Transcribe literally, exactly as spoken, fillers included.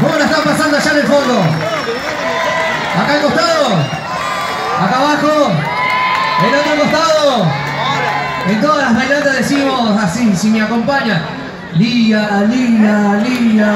¿Cómo la están pasando allá en el fondo? Acá al costado, acá abajo, el otro costado. En todas las bailantas decimos así, si me acompaña, Lia, Lia, Lia.